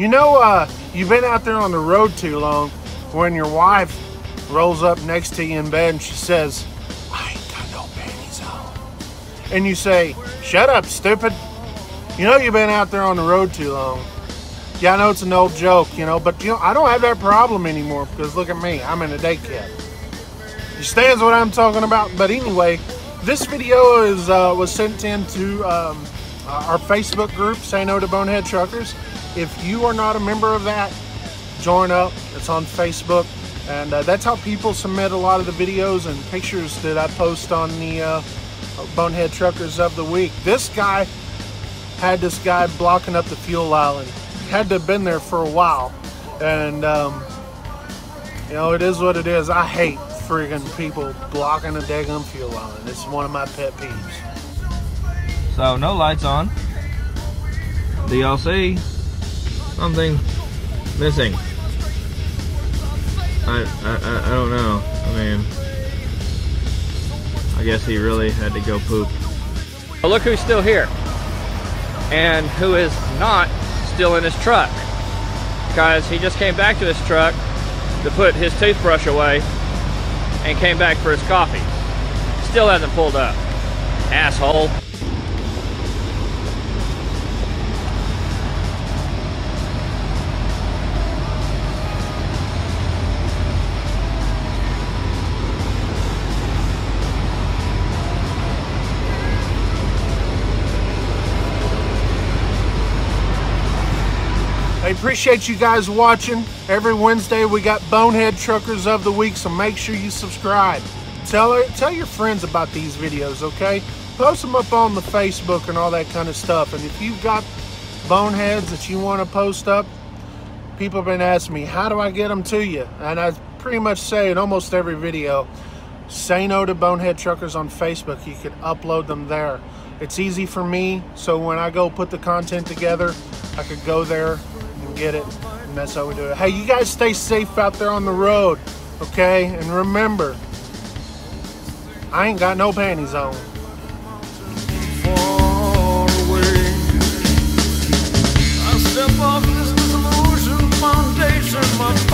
You know, you've been out there on the road too long when your wife rolls up next to you in bed and she says, "I ain't got no panties on." And you say, "Shut up, stupid." You know you've been out there on the road too long. Yeah, I know it's an old joke, you know, but you know, I don't have that problem anymore because look at me, I'm in a daycare. You understand what I'm talking about? But anyway, this video is was sent in to our Facebook group, Say No to Bonehead Truckers. If you are not a member of that, join up. It's on Facebook. And that's how people submit a lot of the videos and pictures that I post on the Bonehead Truckers of the Week. This guy had this guy blocking up the fuel island. Had to have been there for a while, and you know, it is what it is. I hate friggin' people blocking a daggum fuel line. It's one of my pet peeves. So no lights on. DLC. Something missing. I don't know. I mean, I guess he really had to go poop. But look who's still here, and who is not still in his truck, because he just came back to his truck to put his toothbrush away and came back for his coffee. Still hasn't pulled up. Asshole. I appreciate you guys watching. Every Wednesday we got Bonehead Truckers of the Week, so make sure you subscribe. Tell your friends about these videos, okay? Post them up on the Facebook and all that kind of stuff. And if you've got boneheads that you want to post up, people have been asking me, how do I get them to you? And I pretty much say in almost every video, Say No to Bonehead Truckers on Facebook. You can upload them there. It's easy for me, so when I go put the content together, I could go there, get it, and that's how we do it. Hey, you guys stay safe out there on the road, okay? And remember, I ain't got no panties on. Far away, I step off this disillusioned foundation, my